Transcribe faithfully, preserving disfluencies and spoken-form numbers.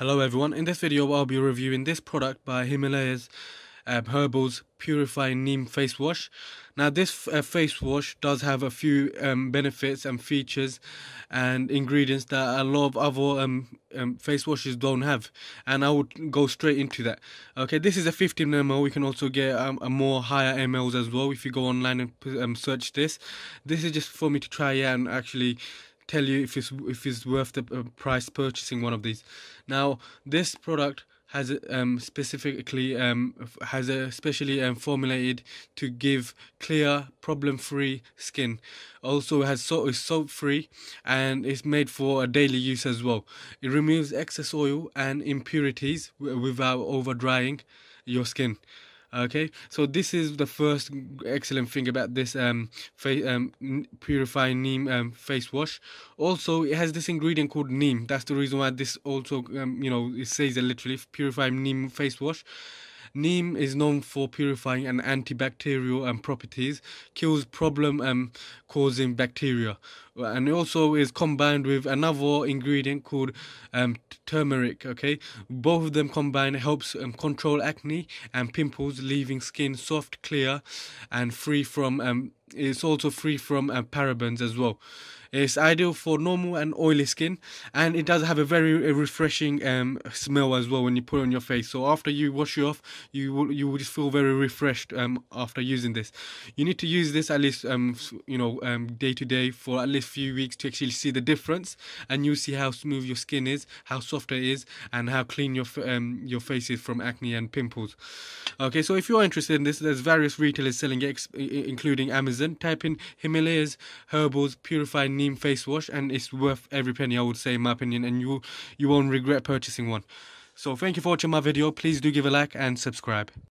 Hello everyone, in this video I'll be reviewing this product by Himalaya um, Herbals Purifying Neem Face Wash. Now this uh, face wash does have a few um, benefits and features and ingredients that a lot of other um, um, face washes don't have, and I would go straight into that. Okay, this is a fifteen milliliters, we can also get um, a more higher mls as well if you go online and um, search this. This is just for me to try out and actually tell you if it's if it's worth the price purchasing one of these. Now this product has um, specifically um, has a specially um, formulated to give clear, problem-free skin. Also has soap, is soap-free, and it's made for a daily use as well. It removes excess oil and impurities without over drying your skin. Okay, so this is the first excellent thing about this um, face, um purifying neem um, face wash. Also, it has this ingredient called neem. That's the reason why this also um, you know, it says it literally purifying neem face wash. Neem is known for purifying and antibacterial um, properties, kills problem um, causing bacteria, and it also is combined with another ingredient called um, turmeric. Okay, both of them combined helps um, control acne and pimples, leaving skin soft, clear, and free from um, it's also free from uh, parabens as well. It's ideal for normal and oily skin, and it does have a very refreshing um, smell as well when you put it on your face. So after you wash it off, you will you will just feel very refreshed um, after using this. You need to use this at least um, you know um, day to day for at least few weeks to actually see the difference, and you see how smooth your skin is, how soft it is, and how clean your um, your face is from acne and pimples. Okay, so if you're interested in this, there's various retailers selling it, including Amazon. Type in Himalaya Herbals Purified Neem Face Wash, and it's worth every penny, I would say, in my opinion, and you you won't regret purchasing one. So thank you for watching my video. Please do give a like and subscribe.